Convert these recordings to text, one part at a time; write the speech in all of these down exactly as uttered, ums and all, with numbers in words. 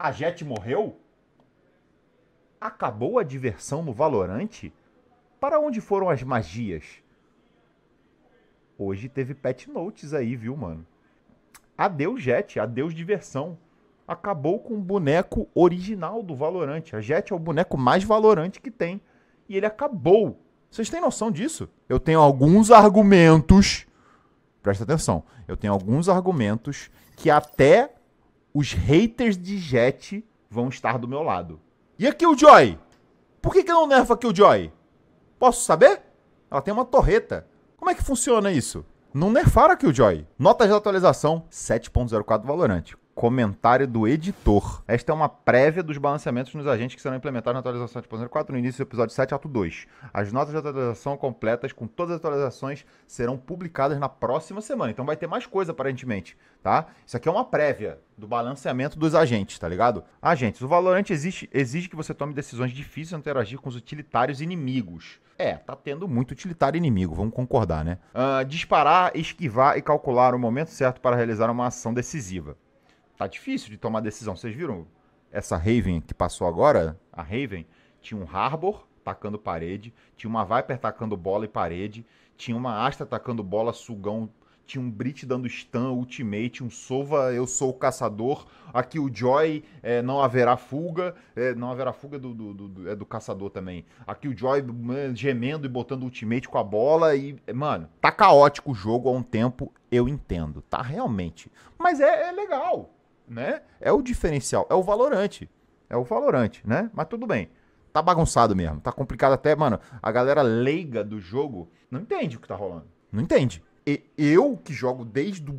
A Jett morreu? Acabou a diversão no Valorant? Para onde foram as magias? Hoje teve patch notes aí, viu, mano? Adeus Jett, adeus diversão. Acabou com o boneco original do Valorant. A Jett é o boneco mais valorante que tem. E ele acabou. Vocês têm noção disso? Eu tenho alguns argumentos... Presta atenção. Eu tenho alguns argumentos que até os haters de Jett vão estar do meu lado. E a Killjoy? Por que que não nerfa a Killjoy? Posso saber? Ela tem uma torreta. Como é que funciona isso? Não nerfaram a Killjoy. Notas de atualização sete ponto zero quatro Valorant. Comentário do editor. Esta é uma prévia dos balanceamentos nos agentes que serão implementados na atualização sete ponto zero quatro no início do episódio sete, ato dois. As notas de atualização completas com todas as atualizações serão publicadas na próxima semana. Então vai ter mais coisa, aparentemente, tá? Isso aqui é uma prévia do balanceamento dos agentes, tá ligado? Agentes, o Valorant exige, exige que você tome decisões difíceis ao interagir com os utilitários inimigos. É, tá tendo muito utilitário inimigo, vamos concordar, né? Uh, disparar, esquivar e calcular o momento certo para realizar uma ação decisiva. Tá difícil de tomar decisão. Vocês viram essa Raven que passou agora? A Raven tinha um Harbor atacando parede, tinha uma Viper atacando bola e parede, tinha uma Astra atacando bola, sugão, tinha um Breach dando stun, ultimate, um Sova, eu sou o caçador, aqui o Joy, é, não haverá fuga, é, não haverá fuga do, do, do, do, é do caçador também. Aqui o Joy gemendo e botando ultimate com a bola e, mano, tá caótico o jogo há um tempo, eu entendo, tá realmente, mas é, é legal. Né? É o diferencial, é o Valorant, é o Valorant, né? Mas tudo bem, tá bagunçado mesmo, tá complicado até, mano, a galera leiga do jogo não entende o que tá rolando, não entende. E eu que jogo desde o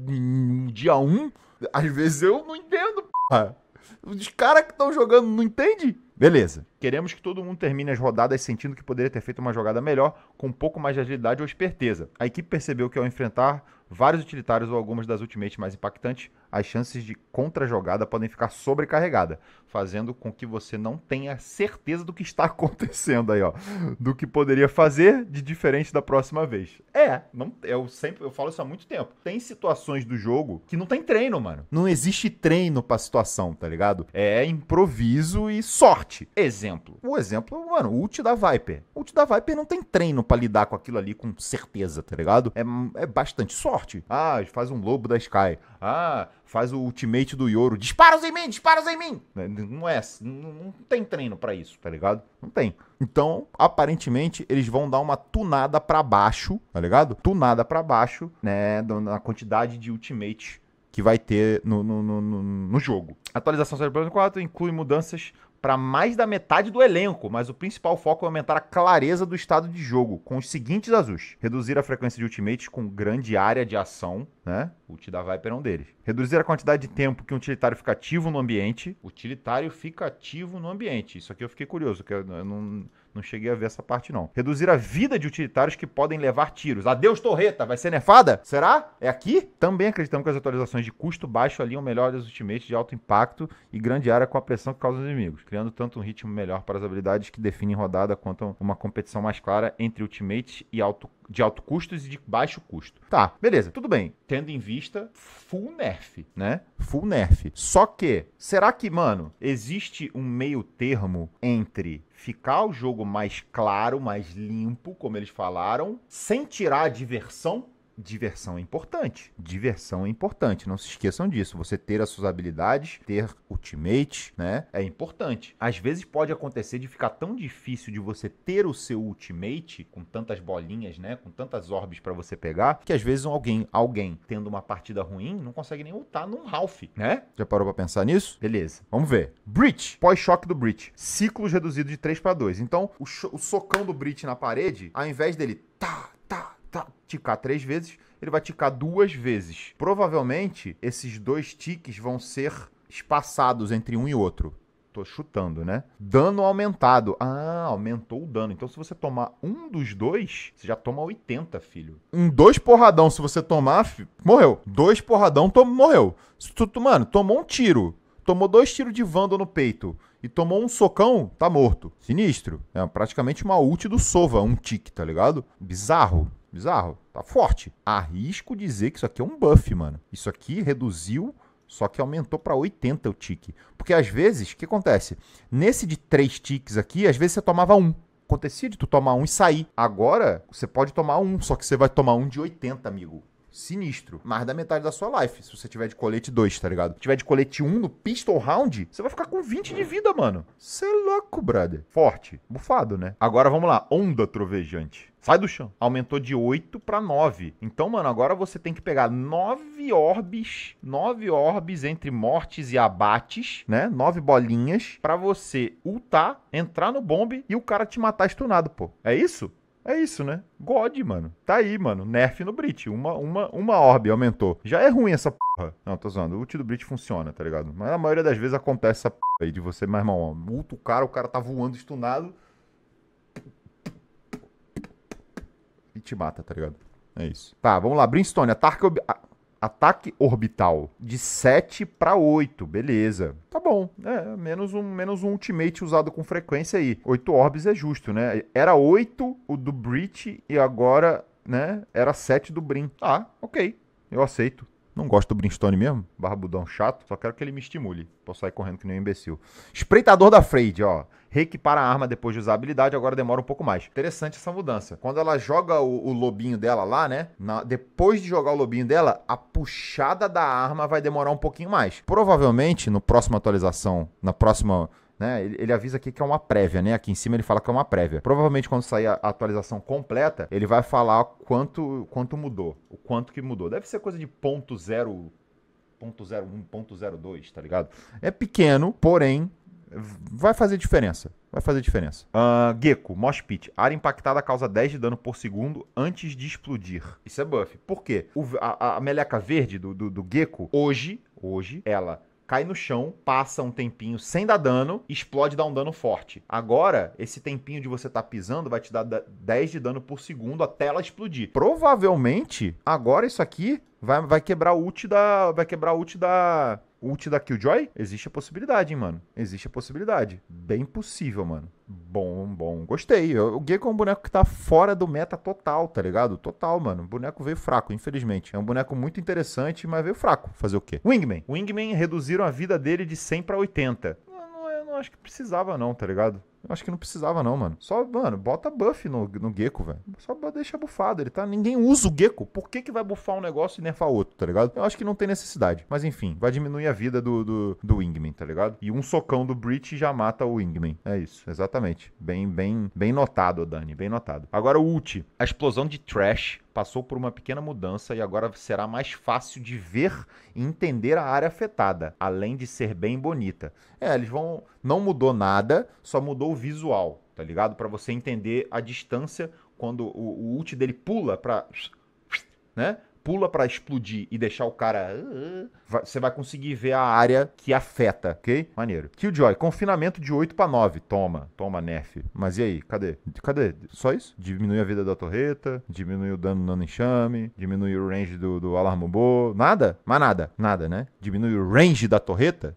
dia um, às vezes eu não entendo, porra. Os caras que estão jogando não entendem? Beleza. Queremos que todo mundo termine as rodadas sentindo que poderia ter feito uma jogada melhor, com um pouco mais de agilidade ou esperteza. A equipe percebeu que ao enfrentar vários utilitários ou algumas das ultimates mais impactantes, as chances de contra-jogada podem ficar sobrecarregadas, fazendo com que você não tenha certeza do que está acontecendo aí, ó. Do que poderia fazer de diferente da próxima vez. É, não, eu sempre eu falo isso há muito tempo. Tem situações do jogo que não tem treino, mano. Não existe treino pra situação, tá ligado? É improviso e sorte. Exemplo. O exemplo, mano, o ult da Viper. O ult da Viper não tem treino pra lidar com aquilo ali com certeza, tá ligado? É, é bastante sorte. Ah, faz um lobo da Sky. Ah... Faz o ultimate do Yoro. Disparos em mim, disparos em mim. Não é, não, não tem treino pra isso, tá ligado? Não tem. Então, aparentemente, eles vão dar uma tunada pra baixo, tá ligado? Tunada pra baixo, né? Na quantidade de ultimate que vai ter no, no, no, no, no jogo. Atualização sete ponto quatro inclui mudanças para mais da metade do elenco, mas o principal foco é aumentar a clareza do estado de jogo, com os seguintes ajustes. Reduzir a frequência de ultimates com grande área de ação, né? O ult da Viper é um deles. Reduzir a quantidade de tempo que um utilitário fica ativo no ambiente. Utilitário fica ativo no ambiente. Isso aqui eu fiquei curioso, que eu não, não cheguei a ver essa parte, não. Reduzir a vida de utilitários que podem levar tiros. Adeus, torreta! Vai ser nerfada? Será? É aqui? Também acreditamos que as atualizações de custo baixo aliam melhor os ultimates de alto impacto e grande área com a pressão que causam os inimigos, criando tanto um ritmo melhor para as habilidades que definem rodada quanto uma competição mais clara entre ultimates e alto, de alto custo e de baixo custo. Tá, beleza, tudo bem. Tendo em vista, full nerf, né? Full nerf. Só que, será que, mano, existe um meio termo entre ficar o jogo mais claro, mais limpo, como eles falaram, sem tirar a diversão? Diversão é importante. Diversão é importante. Não se esqueçam disso. Você ter as suas habilidades, ter ultimate, né? É importante. Às vezes pode acontecer de ficar tão difícil de você ter o seu ultimate, com tantas bolinhas, né? Com tantas orbes pra você pegar, que às vezes alguém, alguém tendo uma partida ruim, não consegue nem ultar num half, né? Já parou pra pensar nisso? Beleza. Vamos ver. Breach. Pós-choque do Breach. Ciclos reduzidos de três pra dois. Então, o, o socão do Breach na parede, ao invés dele... Tá, tá. Tá, ticar três vezes, ele vai ticar duas vezes. Provavelmente, esses dois tiques vão ser espaçados entre um e outro. Tô chutando, né? Dano aumentado. Ah, aumentou o dano. Então, se você tomar um dos dois, você já toma oitenta, filho. Um dois porradão, se você tomar, filho, morreu. Dois porradão, tom, morreu. Se tu, tu, mano, tomou um tiro. Tomou dois tiros de Vando no peito e tomou um socão, tá morto. Sinistro. É praticamente uma ult do Sova, um tique, tá ligado? Bizarro. Bizarro, tá forte. Arrisco dizer que isso aqui é um buff, mano. Isso aqui reduziu Só que aumentou para oitenta o tique. Porque às vezes, o que acontece? Nesse de três tiques aqui, às vezes você tomava um. Acontecia de tu tomar um e sair. Agora, você pode tomar um, só que você vai tomar um de oitenta, amigo. Sinistro. Mais da metade da sua life, se você tiver de colete dois, tá ligado? Se tiver de colete um no pistol round, você vai ficar com vinte de vida, mano. Você é louco, brother. Forte. Bufado, né? Agora, vamos lá. Onda trovejante. Sai do chão. Aumentou de oito pra nove. Então, mano, agora você tem que pegar nove orbes. nove orbes entre mortes e abates, né? nove bolinhas pra você ultar, entrar no bombe e o cara te matar stunado, pô. É isso? É isso, né? God, mano. Tá aí, mano. Nerf no Breach. Uma, uma, uma orbe aumentou. Já é ruim essa porra. Não, tô zoando. O ult do Breach funciona, tá ligado? Mas na maioria das vezes acontece essa porra aí de você, mas, irmão, ó, ulta o cara, o cara tá voando, stunado. E te mata, tá ligado? É isso. Tá, vamos lá. Brimstone, ataque, ob... ataque orbital. De sete pra oito. Beleza. Tá bom. É, menos um, menos um ultimate usado com frequência aí. oito orbes é justo, né? Era oito o do Breach e agora, né? Era sete do Brim. Ah, ok. Eu aceito. Não gosto do Brimstone mesmo. Barbudão chato. Só quero que ele me estimule. Posso sair correndo que nem um imbecil. Espreitador da Fade, ó. Reequipar a arma depois de usar a habilidade, agora demora um pouco mais. Interessante essa mudança. Quando ela joga o, o lobinho dela lá, né? Na, depois de jogar o lobinho dela, a puxada da arma vai demorar um pouquinho mais. Provavelmente, no próximo atualização, na próxima... Né? Ele, ele avisa aqui que é uma prévia, né? Aqui em cima ele fala que é uma prévia. Provavelmente quando sair a, a atualização completa, ele vai falar quanto, quanto mudou. O quanto que mudou. Deve ser coisa de ponto zero, ponto zero um, ponto zero dois, tá ligado? É pequeno, porém... Vai fazer diferença. Vai fazer diferença. Uh, Gekko, Mosh Pit. Área impactada causa dez de dano por segundo antes de explodir. Isso é buff. Por quê? O, a, a meleca verde do, do, do Gekko, hoje, hoje, ela cai no chão, passa um tempinho sem dar dano, explode e dá um dano forte. Agora, esse tempinho de você tá pisando vai te dar dez de dano por segundo até ela explodir. Provavelmente, agora isso aqui vai, vai quebrar o ult da... Vai quebrar o ult da... Ult da Killjoy? Existe a possibilidade, hein, mano. Existe a possibilidade. Bem possível, mano. Bom, bom. Gostei. O Gekko é um boneco que tá fora do meta total, tá ligado? Total, mano. O boneco veio fraco, infelizmente. É um boneco muito interessante, mas veio fraco. Fazer o quê? Wingman. Wingman reduziram a vida dele de cem pra oitenta. Eu não acho que precisava não, tá ligado? Eu acho que não precisava não, mano. Só, mano, bota buff no, no Gekko, velho. Só deixa bufado, ele tá... Ninguém usa o Gekko. Por que que vai bufar um negócio e nerfar outro, tá ligado? Eu acho que não tem necessidade. Mas enfim, vai diminuir a vida do, do, do Wingman, tá ligado? E um socão do Breach já mata o Wingman. É isso, exatamente. Bem, bem, bem notado, Dani, bem notado. Agora o ult. A explosão de trash passou por uma pequena mudança e agora será mais fácil de ver e entender a área afetada, além de ser bem bonita. É, eles vão... Não mudou nada, só mudou o visual, tá ligado? Pra você entender a distância quando o, o ult dele pula pra... Né? Pula pra explodir e deixar o cara... Vai, você vai conseguir ver a área que afeta, ok? Maneiro. Killjoy, confinamento de oito pra nove. Toma, toma nerf. Mas e aí? Cadê? Cadê? Só isso? Diminui a vida da torreta, diminui o dano no enxame, diminui o range do, do alarmobô. Nada? Mas nada. Nada, né? Diminui o range da torreta?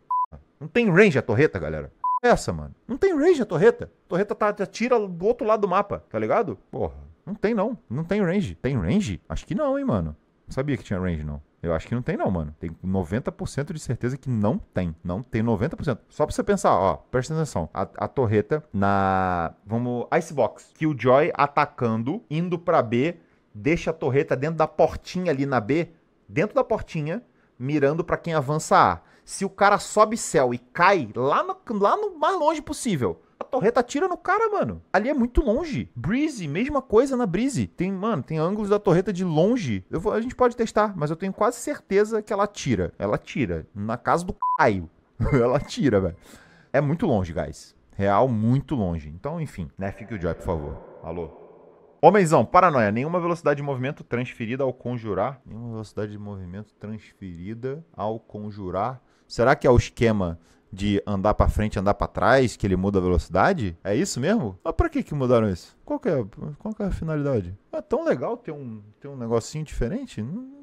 Não tem range a torreta, galera. Essa, mano. Não tem range a torreta. A torreta tá, tira do outro lado do mapa, tá ligado? Porra, não tem não. Não tem range. Tem range? Acho que não, hein, mano. Não sabia que tinha range, não. Eu acho que não tem não, mano. Tem noventa por cento de certeza que não tem. Não tem noventa por cento. Só pra você pensar, ó. Presta atenção. A, a torreta na... Vamos... Icebox. Killjoy atacando, indo pra B, deixa a torreta dentro da portinha ali na B, dentro da portinha, mirando pra quem avança A. Se o cara sobe céu e cai lá no, lá no mais longe possível, a torreta atira no cara, mano. Ali é muito longe. Breeze, mesma coisa na Breeze. Tem, mano, tem ângulos da torreta de longe. Eu vou, a gente pode testar, mas eu tenho quase certeza que ela atira. Ela atira. Na casa do caio. Ela atira, velho. É muito longe, guys. Real, muito longe. Então, enfim. Nerf Killjoy, por favor. Alô? Homenzão, paranoia. Nenhuma velocidade de movimento transferida ao conjurar. Nenhuma velocidade de movimento transferida ao conjurar. Será que é o esquema de andar pra frente e andar pra trás que ele muda a velocidade? É isso mesmo? Mas pra que que mudaram isso? Qual que é, qual que é a finalidade? É tão legal ter um, ter um negocinho diferente? Não,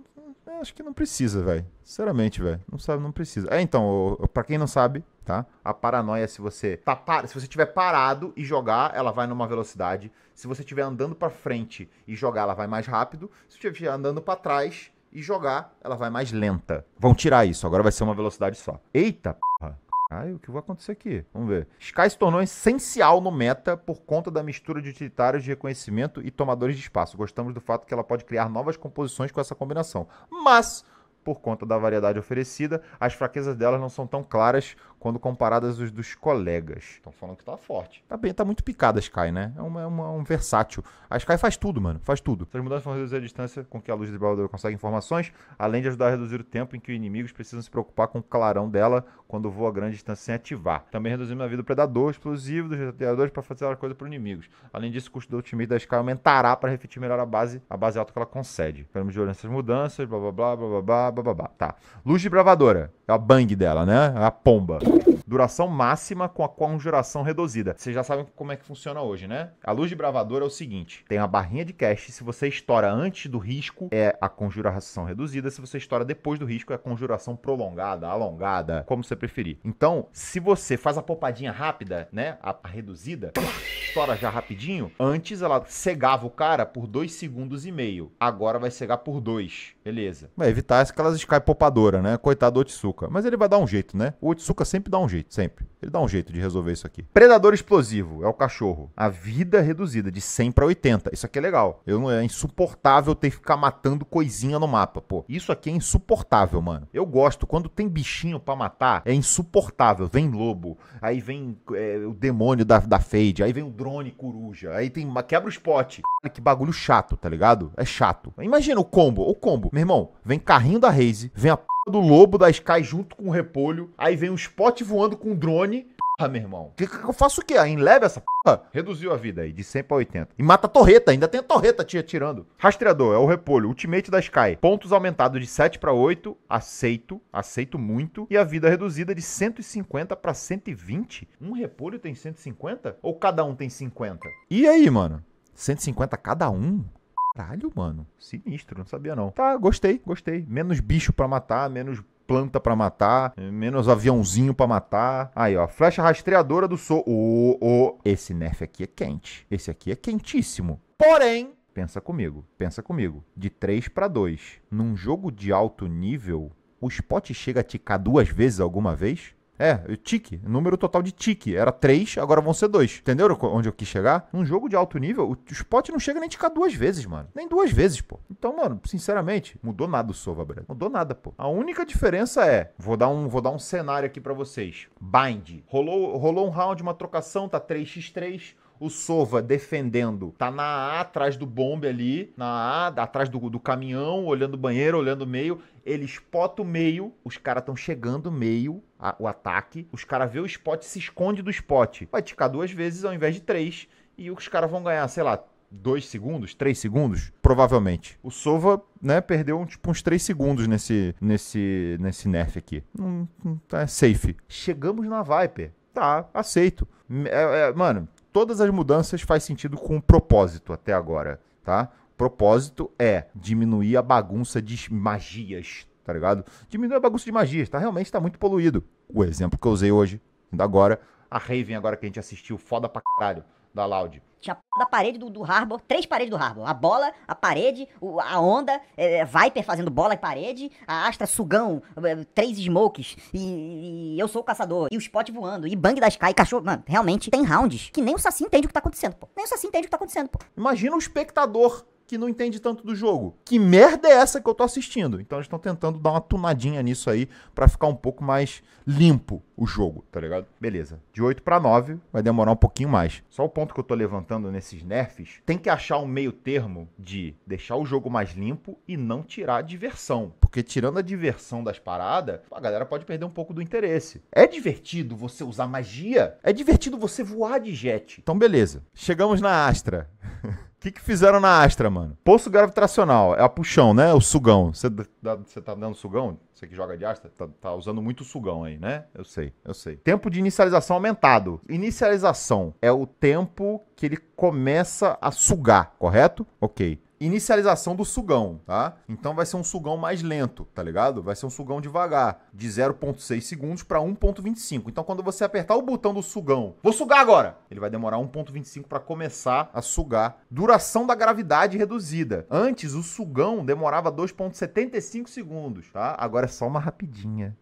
não, acho que não precisa, velho. Sinceramente, velho. Não sabe, não precisa. É, então, pra quem não sabe, tá? A paranoia, se você tá par... se você tiver parado e jogar, ela vai numa velocidade. Se você estiver andando pra frente e jogar, ela vai mais rápido. Se você estiver andando pra trás e jogar, ela vai mais lenta. Vão tirar isso, agora vai ser uma velocidade só. Eita porra. Ai, o que vai acontecer aqui? Vamos ver. Sky se tornou essencial no meta por conta da mistura de utilitários de reconhecimento e tomadores de espaço. Gostamos do fato que ela pode criar novas composições com essa combinação. Mas, por conta da variedade oferecida, as fraquezas delas não são tão claras quando comparadas aos dos colegas. Estão falando que tá forte. Tá bem, tá muito picada a Sky, né? É, uma, é uma, um versátil. A Sky faz tudo, mano. Faz tudo. Essas mudanças vão reduzir a distância com que a luz do balador consegue informações, além de ajudar a reduzir o tempo em que os inimigos precisam se preocupar com o clarão dela quando voa a grande distância sem ativar. Também reduzimos a vida do predador, explosivo, dos retiradores para facilitar a coisa para os inimigos. Além disso, o custo do ultimate da Sky aumentará para refletir melhor a base, a base alta que ela concede. Esperamos de olho nessas mudanças, blá blá blá blá blá blá. Bababá. Tá. Luz de bravadora. É a bang dela, né? É a pomba. Duração máxima com a conjuração reduzida. Vocês já sabem como é que funciona hoje, né? A luz de bravadora é o seguinte. Tem uma barrinha de cast. Se você estoura antes do risco, é a conjuração reduzida. Se você estoura depois do risco, é a conjuração prolongada, alongada, como você preferir. Então, se você faz a poupadinha rápida, né? A, a reduzida... estoura já rapidinho. Antes ela cegava o cara por dois segundos e meio. Agora vai cegar por dois. Beleza. Vai evitar aquelas Sky poupadora, né? Coitado do Otsuka. Mas ele vai dar um jeito, né? O Otsuka sempre dá um jeito, sempre. Ele dá um jeito de resolver isso aqui. Predador explosivo. É o cachorro. A vida reduzida de cem pra oitenta. Isso aqui é legal. Eu não, é insuportável ter que ficar matando coisinha no mapa, pô. Isso aqui é insuportável, mano. Eu gosto. Quando tem bichinho pra matar, é insuportável. Vem lobo. Aí vem é, o demônio da, da Fade. Aí vem o drone coruja, aí tem uma quebra o spot. Que bagulho chato, tá ligado? É chato. Imagina o combo, o combo. Meu irmão, vem carrinho da Raze, vem a p do lobo da Sky junto com o repolho, aí vem um spot voando com o drone. Ah, meu irmão. Que, que eu faço o quê? Aí leva essa porra. Reduziu a vida aí, de cem pra oitenta. E mata a torreta, ainda tem a torreta tia, tirando. Rastreador, é o repolho, ultimate da Sky. Pontos aumentados de sete pra oito, aceito, aceito muito. E a vida reduzida de cento e cinquenta pra cento e vinte. Um repolho tem cento e cinquenta? Ou cada um tem cinquenta? E aí, mano? cento e cinquenta cada um? Caralho, mano. Sinistro, não sabia não. Tá, gostei, gostei. Menos bicho pra matar, menos... planta pra matar, menos aviãozinho pra matar. Aí, ó, flecha rastreadora do Sova. Oh, oh. Esse nerf aqui é quente. Esse aqui é quentíssimo. Porém, pensa comigo, pensa comigo. De três pra dois, num jogo de alto nível, o spot chega a ticar duas vezes alguma vez? É, o tique, número total de tique. Era três, agora vão ser dois. Entenderam onde eu quis chegar? Num jogo de alto nível, o spot não chega nem a ticar duas vezes, mano. Nem duas vezes, pô. Então, mano, sinceramente, mudou nada o Sova, brother. Mudou nada, pô. A única diferença é... Vou dar um, vou dar um cenário aqui pra vocês. Bind. Rolou, rolou um round, uma trocação, tá três contra três... O Sova defendendo, tá na A, atrás do bombe ali, na A, atrás do, do caminhão, olhando o banheiro, olhando o meio. Ele spota o meio, os caras estão chegando meio, a, o ataque. Os caras vê o spot e se esconde do spot. Vai ticar duas vezes ao invés de três. E os caras vão ganhar, sei lá, dois segundos, três segundos, provavelmente. O Sova, né, perdeu tipo uns três segundos nesse, nesse, nesse nerf aqui. Não, não tá safe. Chegamos na Viper. Tá, aceito. É, é, mano... Todas as mudanças faz sentido com um propósito até agora, tá? O propósito é diminuir a bagunça de magias, tá ligado? Diminuir a bagunça de magias, tá? Realmente tá muito poluído. O exemplo que eu usei hoje, ainda agora, a Raven agora que a gente assistiu, foda pra caralho, da Loud. Tinha a p*** da parede do, do Harbor, três paredes do Harbor. A bola, a parede, o, a onda, é, Viper fazendo bola e parede, a Astra sugão, é, três smokes, e, e eu sou o caçador, e o spot voando, e bang da Sky, cachorro. Mano, realmente tem rounds que nem o saci entende o que tá acontecendo, pô. Nem o saci entende o que tá acontecendo, pô. Imagina um espectador que não entende tanto do jogo. Que merda é essa que eu tô assistindo? Então eles estão tentando dar uma tunadinha nisso aí pra ficar um pouco mais limpo o jogo, tá ligado? Beleza. De oito pra nove vai demorar um pouquinho mais. Só o ponto que eu tô levantando nesses nerfs, tem que achar um meio termo de deixar o jogo mais limpo e não tirar a diversão. Porque tirando a diversão das paradas, a galera pode perder um pouco do interesse. É divertido você usar magia? É divertido você voar de Jett. Então beleza. Chegamos na Astra. O que, que fizeram na Astra, mano? Poço gravitacional, é a puxão, né? O sugão. Você tá dando sugão? Você que joga de Astra, tá, tá usando muito sugão aí, né? Eu sei, eu sei. Tempo de inicialização aumentado. Inicialização é o tempo que ele começa a sugar, correto? Ok. inicialização do sugão, tá? Então vai ser um sugão mais lento, tá ligado? Vai ser um sugão devagar, de zero vírgula seis segundos para um vírgula vinte e cinco. Então quando você apertar o botão do sugão, vou sugar agora, ele vai demorar um vírgula vinte e cinco para começar a sugar. Duração da gravidade reduzida. Antes o sugão demorava dois vírgula setenta e cinco segundos, tá? Agora é só uma rapidinha.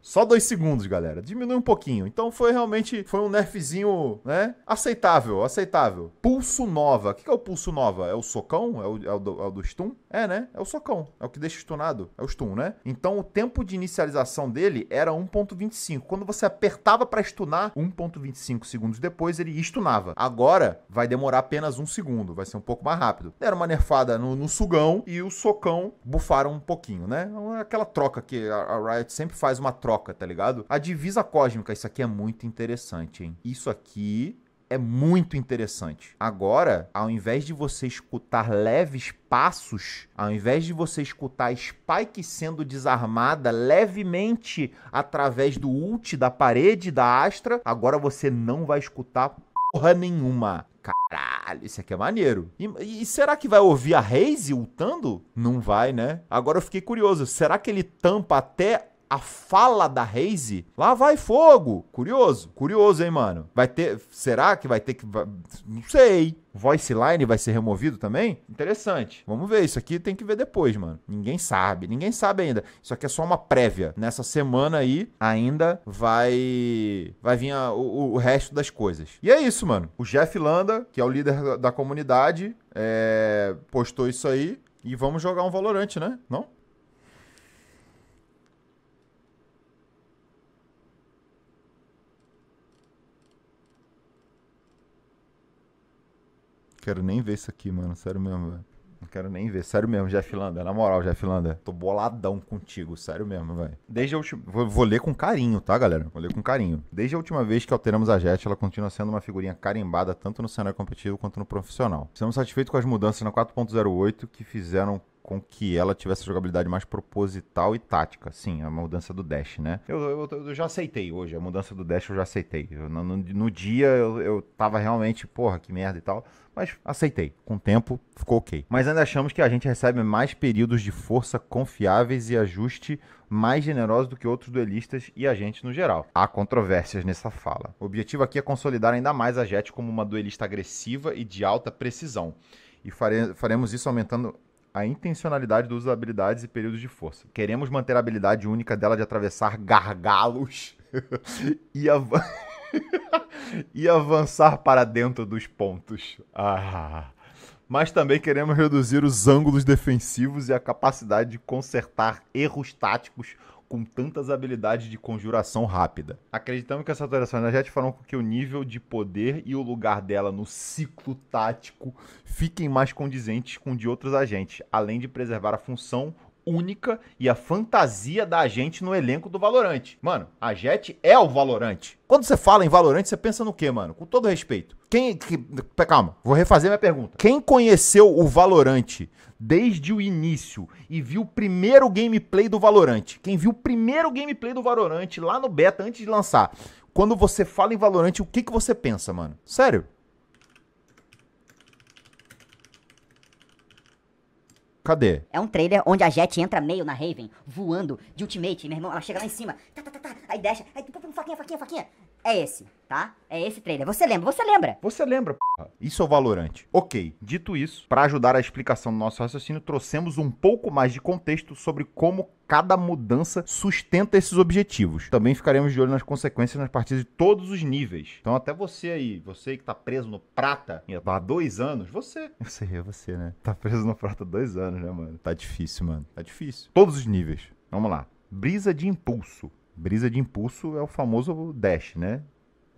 Só dois segundos, galera. Diminui um pouquinho. Então foi realmente, foi um nerfzinho, né? Aceitável, aceitável. Pulso nova. O que é o pulso nova? É o socão? É o, é, o do, é o do stun? É, né? É o socão. É o que deixa stunado. É o stun, né? Então o tempo de inicialização dele era um vírgula vinte e cinco. Quando você apertava pra stunar, um vírgula vinte e cinco segundos depois ele stunava. Agora vai demorar apenas um segundo. Vai ser um pouco mais rápido. Era uma nerfada no, no sugão e o socão bufaram um pouquinho, né? Aquela troca que a, a Riot sempre faz, uma troca, tá ligado? A divisa cósmica, isso aqui é muito interessante, hein? Isso aqui é muito interessante. Agora, ao invés de você escutar leves passos, ao invés de você escutar Spike sendo desarmada levemente através do ult da parede da Astra, agora você não vai escutar porra nenhuma. Caralho, isso aqui é maneiro. E, e será que vai ouvir a Raze ultando? Não vai, né? Agora eu fiquei curioso. Será que ele tampa até a fala da Raze? Lá vai fogo. Curioso. Curioso, hein, mano? Vai ter... Será que vai ter que... Não sei. Voice line vai ser removido também? Interessante. Vamos ver. Isso aqui tem que ver depois, mano. Ninguém sabe. Ninguém sabe ainda. Isso aqui é só uma prévia. Nessa semana aí, ainda vai... Vai vir a... o, o resto das coisas. E é isso, mano. O Jeff Lander, que é o líder da comunidade, é... postou isso aí. E vamos jogar um Valorant, né? Não? Não quero nem ver isso aqui, mano. Sério mesmo, velho. Não quero nem ver. Sério mesmo, Jeff Lander. Na moral, Jeff Lander. Tô boladão contigo. Sério mesmo, velho. Desde a última... Vou, vou ler com carinho, tá, galera? Vou ler com carinho. Desde a última vez que alteramos a Jett, ela continua sendo uma figurinha carimbada tanto no cenário competitivo quanto no profissional. Estamos satisfeitos com as mudanças na quatro ponto zero oito que fizeram com que ela tivesse a jogabilidade mais proposital e tática. Sim, a mudança do dash, né? Eu, eu, eu já aceitei hoje. A mudança do dash eu já aceitei. Eu, no, no dia eu, eu tava realmente, porra, que merda e tal. Mas aceitei. Com o tempo, ficou ok. Mas ainda achamos que a gente recebe mais períodos de força confiáveis e ajuste mais generosos do que outros duelistas e agentes no geral. Há controvérsias nessa fala. O objetivo aqui é consolidar ainda mais a Jett como uma duelista agressiva e de alta precisão. E fare, faremos isso aumentando a intencionalidade do uso das habilidades e períodos de força. Queremos manter a habilidade única dela de atravessar gargalos e, av e avançar para dentro dos pontos. Ah. Mas também queremos reduzir os ângulos defensivos e a capacidade de consertar erros táticos com tantas habilidades de conjuração rápida. Acreditamos que essas alterações da Jett farão com que o nível de poder e o lugar dela no ciclo tático fiquem mais condizentes com o de outros agentes, além de preservar a função única e a fantasia da agente no elenco do Valorant. Mano, a Jett é o Valorant. Quando você fala em Valorant, você pensa no quê, mano? Com todo respeito. Quem... Que, calma, vou refazer minha pergunta. Quem conheceu o Valorant desde o início e viu o primeiro gameplay do Valorant? Quem viu o primeiro gameplay do Valorant lá no beta, antes de lançar? Quando você fala em Valorant, o que, que você pensa, mano? Sério? Cadê? É um trailer onde a Jett entra meio na Raven, voando de ultimate, meu irmão. Ela chega lá em cima, tá, tá, tá, tá, aí desce, aí faquinha, faquinha, faquinha. É esse, tá? É esse trailer. Você lembra, você lembra. Você lembra, porra. Isso é o Valorant. Ok, dito isso, para ajudar a explicação do nosso raciocínio, trouxemos um pouco mais de contexto sobre como cada mudança sustenta esses objetivos. Também ficaremos de olho nas consequências nas partidas de todos os níveis. Então até você aí, você que tá preso no prata há dois anos, você... Eu sei, é você, né? Tá preso no prata há dois anos, né, mano? Tá difícil, mano. Tá difícil. Todos os níveis. Vamos lá. Brisa de impulso. Brisa de impulso é o famoso dash, né?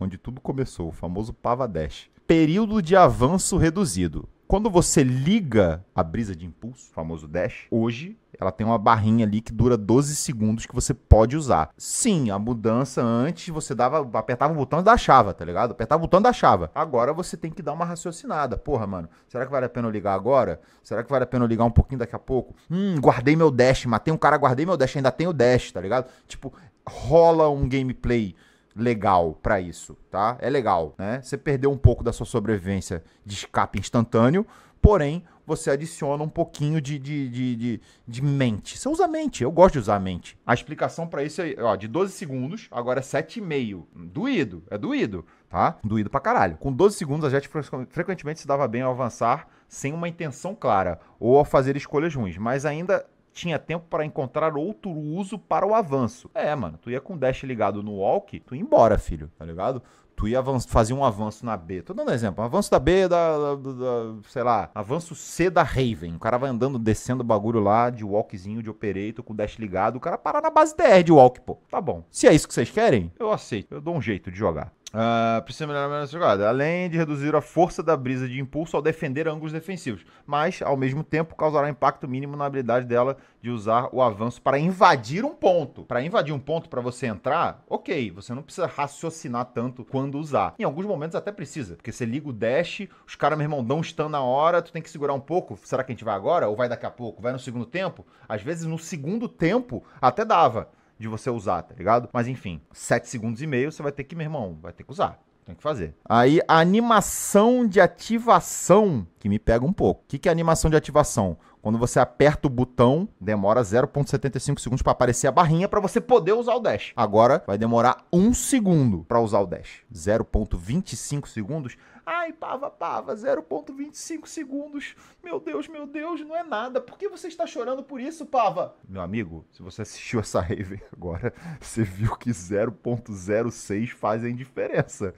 Onde tudo começou, o famoso pava dash. Período de avanço reduzido. Quando você liga a brisa de impulso, o famoso dash, hoje ela tem uma barrinha ali que dura doze segundos que você pode usar. Sim, a mudança antes você dava, apertava o botão e da chave, tá ligado? Apertava o botão e da chave. Agora você tem que dar uma raciocinada. Porra, mano, será que vale a pena eu ligar agora? Será que vale a pena eu ligar um pouquinho daqui a pouco? Hum, guardei meu dash, matei um cara, guardei meu dash, ainda tenho dash, tá ligado? Tipo, rola um gameplay legal pra isso, tá? É legal, né? Você perdeu um pouco da sua sobrevivência de escape instantâneo, porém você adiciona um pouquinho de, de, de, de, de mente. Você usa a mente, eu gosto de usar a mente. A explicação pra isso é, ó, de doze segundos, agora é sete e meio. Doído, é doído, tá? Doído pra caralho. Com doze segundos, a Jett frequentemente se dava bem ao avançar sem uma intenção clara ou ao fazer escolhas ruins, mas ainda tinha tempo para encontrar outro uso para o avanço. É, mano, tu ia com o dash ligado no walk, tu ia embora, filho, tá ligado? Tu ia fazer um avanço na B. Tô dando um exemplo. Avanço da B, da, da, da... sei lá. Avanço C da Raven. O cara vai andando, descendo o bagulho lá, de walkzinho, de operator, com o dash ligado. O cara para na base D R de walk, pô. Tá bom. Se é isso que vocês querem, eu aceito. Eu dou um jeito de jogar. Uh, precisa melhorar a jogada, além de reduzir a força da brisa de impulso ao defender ângulos defensivos, mas ao mesmo tempo causará impacto mínimo na habilidade dela de usar o avanço para invadir um ponto. Para invadir um ponto, para você entrar, ok, você não precisa raciocinar tanto quando usar. Em alguns momentos até precisa, porque você liga o dash, os caras, meu irmão, dão um stun na hora, tu tem que segurar um pouco. Será que a gente vai agora ou vai daqui a pouco? Vai no segundo tempo? Às vezes no segundo tempo até dava de você usar, tá ligado? Mas enfim, sete segundos e meio você vai ter que, meu irmão, vai ter que usar. Tem que fazer. Aí, a animação de ativação, que me pega um pouco. O que, que é animação de ativação? Quando você aperta o botão, demora zero vírgula setenta e cinco segundos para aparecer a barrinha para você poder usar o dash. Agora, vai demorar um segundo para usar o dash. zero vírgula vinte e cinco segundos. Ai, pava, pava, zero vírgula vinte e cinco segundos. Meu Deus, meu Deus, não é nada. Por que você está chorando por isso, pava? Meu amigo, se você assistiu essa Raven agora, você viu que zero vírgula zero seis fazem diferença.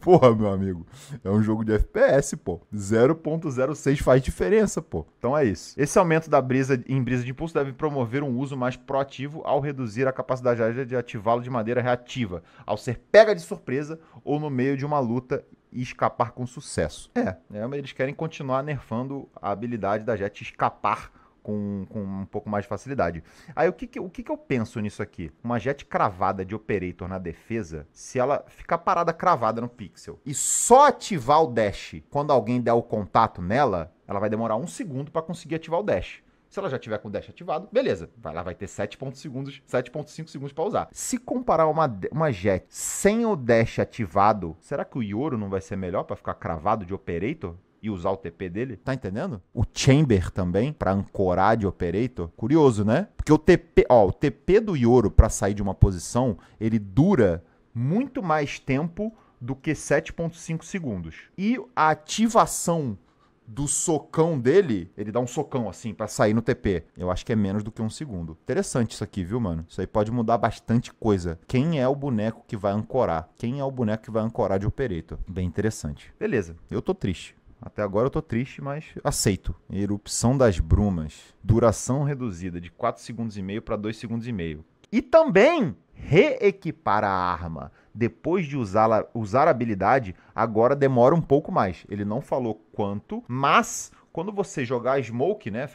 Porra, meu amigo, é um jogo de F P S, pô. zero vírgula zero seis faz diferença, pô. Então é isso. Esse aumento da brisa em brisa de impulso deve promover um uso mais proativo ao reduzir a capacidade de ativá-lo de maneira reativa, ao ser pega de surpresa ou no meio de uma luta e escapar com sucesso. É, é eles querem continuar nerfando a habilidade da Jett escapar Com, com um pouco mais de facilidade. Aí o, que, que, o que, que eu penso nisso aqui? Uma Jett cravada de operator na defesa, se ela ficar parada cravada no pixel e só ativar o dash quando alguém der o contato nela, ela vai demorar um segundo para conseguir ativar o dash. Se ela já tiver com o dash ativado, beleza. Ela vai ter sete vírgula cinco segundos para usar. Se comparar uma, uma Jett sem o dash ativado, será que o Yoro não vai ser melhor para ficar cravado de operator e usar o T P dele? Tá entendendo? O Chamber também, pra ancorar de Operator. Curioso, né? Porque o T P, ó, o T P do Yoro pra sair de uma posição, ele dura muito mais tempo do que sete vírgula cinco segundos. E a ativação do socão dele, ele dá um socão assim pra sair no T P. Eu acho que é menos do que um segundo. Interessante isso aqui, viu, mano? Isso aí pode mudar bastante coisa. Quem é o boneco que vai ancorar? Quem é o boneco que vai ancorar de Operator? Bem interessante. Beleza, eu tô triste. Até agora eu tô triste, mas aceito. Erupção das brumas. Duração reduzida de quatro segundos e meio para dois segundos e meio. E também reequipar a arma. Depois de usá-la, usar a habilidade, agora demora um pouco mais. Ele não falou quanto, mas quando você jogar a smoke, né,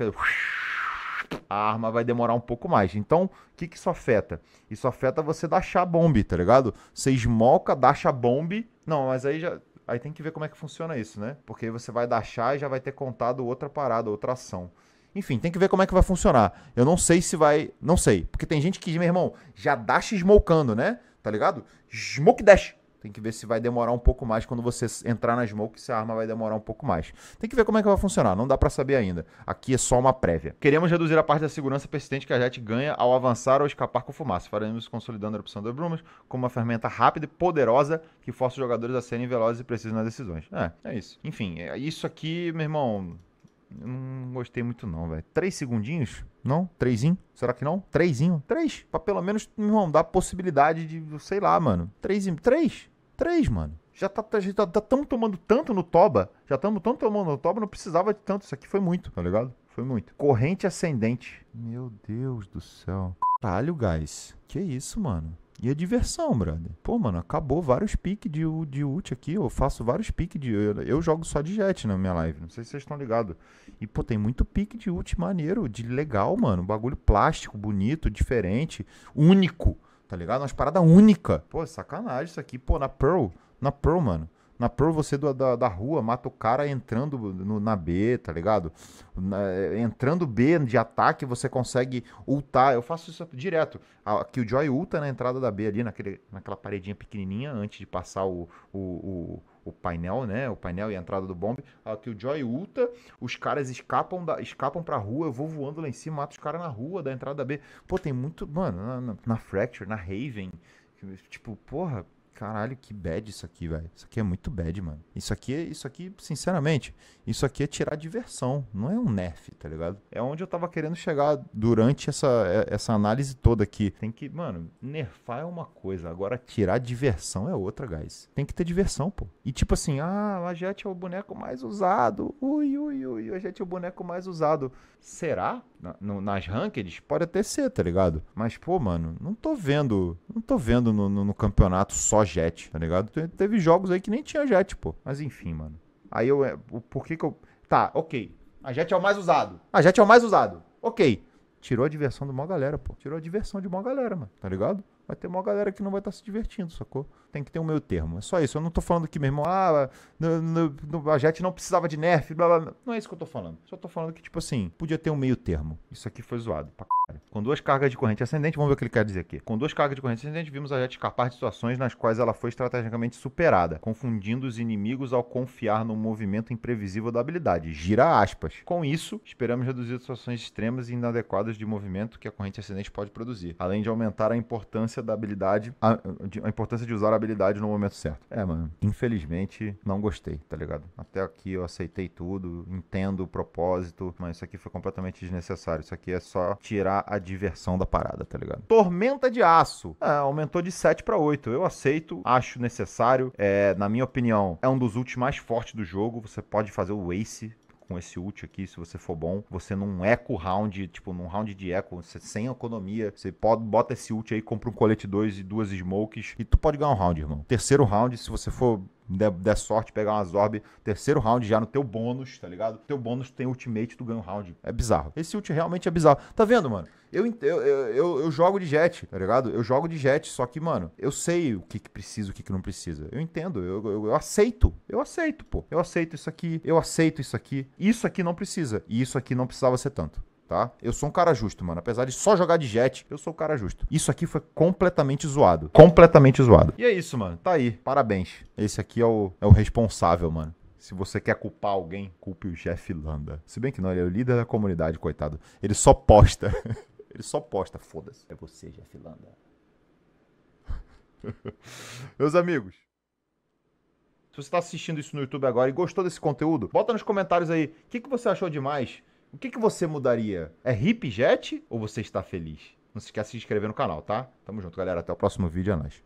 a arma vai demorar um pouco mais. Então, o que que isso afeta? Isso afeta você dashar a bomba, tá ligado? Você esmoca, dasha a bomba. Não, mas aí já... Aí tem que ver como é que funciona isso, né? Porque aí você vai dashar e já vai ter contado outra parada, outra ação. Enfim, tem que ver como é que vai funcionar. Eu não sei se vai... Não sei. Porque tem gente que, meu irmão, já dasha smokando, né? Tá ligado? Smoke dash. Tem que ver se vai demorar um pouco mais quando você entrar na smoke, se a arma vai demorar um pouco mais. Tem que ver como é que vai funcionar, não dá pra saber ainda. Aqui é só uma prévia. Queremos reduzir a parte da segurança persistente que a Jett ganha ao avançar ou escapar com fumaça. Faremos isso consolidando a erupção das brumas como uma ferramenta rápida e poderosa que força os jogadores a serem velozes e precisos nas decisões. É, é isso. Enfim, é isso aqui, meu irmão... Eu não gostei muito não, velho. Três segundinhos? Não? Trêsinho? Será que não? Trêsinho? Três? Pra pelo menos, irmão, dar possibilidade de, sei lá, mano. Três? Três? Três, mano. Já tá, já tá, tá tão tomando tanto no toba. Já estamos tanto tomando no toba, não precisava de tanto. Isso aqui foi muito, tá ligado? Foi muito. Corrente ascendente. Meu Deus do céu. Caralho, guys. Que isso, mano? E a diversão, brother. Pô, mano, acabou vários piques de, de ult aqui. Eu faço vários piques de... Eu, eu jogo só de Jett na minha live. Não sei se vocês estão ligados. E, pô, tem muito pique de ult maneiro, de legal, mano. Bagulho plástico, bonito, diferente, único, tá ligado? Umas paradas únicas. Pô, sacanagem isso aqui. Pô, na Pearl, na Pearl, mano. Na Pearl você do, da, da rua mata o cara entrando no, na B, tá ligado? Na, entrando B de ataque você consegue ultar. Eu faço isso direto. A Killjoy ulta na entrada da B ali, naquele, naquela paredinha pequenininha, antes de passar o, o, o, o painel, né? O painel e a entrada do bomb. A Killjoy ulta, os caras escapam, da, escapam pra rua, eu vou voando lá em cima, mato os caras na rua da entrada da B. Pô, tem muito... Mano, na, na, na Fracture, na Raven, tipo, porra... Caralho, que bad isso aqui, velho. Isso aqui é muito bad, mano. Isso aqui, isso aqui, sinceramente, isso aqui é tirar diversão. Não é um nerf, tá ligado? É onde eu tava querendo chegar durante essa, essa análise toda aqui. Tem que, mano, nerfar é uma coisa. Agora tirar diversão é outra, guys. Tem que ter diversão, pô. E tipo assim, ah, a Jett é o boneco mais usado. Ui, ui, ui, a Jett é o boneco mais usado. Será? Na, no, nas rankeds? Pode até ser, tá ligado? Mas, pô, mano, não tô vendo, não tô vendo no, no, no campeonato só Jett, tá ligado? Teve jogos aí que nem tinha Jett, pô. Mas enfim, mano. Aí eu... Por que que eu... Tá, ok. A Jett é o mais usado. A Jett é o mais usado. Ok. Tirou a diversão de uma galera, pô. Tirou a diversão de uma galera, mano. Tá ligado? Vai ter uma galera que não vai estar se divertindo, sacou? Tem que ter um meio termo. É só isso. Eu não tô falando que, meu irmão, ah, no, no, no, a Jett não precisava de nerf, blá, blá, blá. Não é isso que eu tô falando. Só tô falando que, tipo assim, podia ter um meio termo. Isso aqui foi zoado pra caralho. Com duas cargas de corrente ascendente, vamos ver o que ele quer dizer aqui. Com duas cargas de corrente ascendente, vimos a Jett escapar de situações nas quais ela foi estrategicamente superada, confundindo os inimigos ao confiar no movimento imprevisível da habilidade. Gira aspas. Com isso, esperamos reduzir situações extremas e inadequadas de movimento que a corrente ascendente pode produzir, além de aumentar a importância da habilidade, a, a importância de usar a habilidade no momento certo. É, mano, infelizmente não gostei, tá ligado? Até aqui eu aceitei tudo, entendo o propósito, mas isso aqui foi completamente desnecessário. Isso aqui é só tirar a diversão da parada, tá ligado? Tormenta de aço. É, aumentou de sete pra oito. Eu aceito, acho necessário. É, na minha opinião, é um dos ults mais fortes do jogo. Você pode fazer o Ace com esse ult aqui, se você for bom, você num eco round, tipo, num round de eco, você, sem economia, você pode, bota esse ult aí, compra um colete dois e duas smokes, e tu pode ganhar um round, irmão. Terceiro round, se você for... Der, der sorte, pegar umas orb, terceiro round já no teu bônus, tá ligado? Teu bônus tem ultimate, tu ganha um round. É bizarro. Esse ult realmente é bizarro. Tá vendo, mano? Eu, eu, eu, eu jogo de Jett, tá ligado? Eu jogo de Jett, só que, mano, eu sei o que, que precisa, o que, que não precisa. Eu entendo, eu, eu, eu aceito. Eu aceito, pô. Eu aceito isso aqui, eu aceito isso aqui. Isso aqui não precisa. E isso aqui não precisava ser tanto. Tá? Eu sou um cara justo, mano. Apesar de só jogar de Jett, eu sou um cara justo. Isso aqui foi completamente zoado. Completamente zoado. E é isso, mano. Tá aí. Parabéns. Esse aqui é o, é o responsável, mano. Se você quer culpar alguém, culpe o Jeff Lander. Se bem que não, ele é o líder da comunidade, coitado. Ele só posta. Ele só posta, foda-se. É você, Jeff Lander. Meus amigos. Se você tá assistindo isso no YouTube agora e gostou desse conteúdo, bota nos comentários aí. O que, que você achou demais? O que, que você mudaria? É hip Jett ou você está feliz? Não se esquece de se inscrever no canal, tá? Tamo junto, galera. Até o próximo vídeo. É nóis.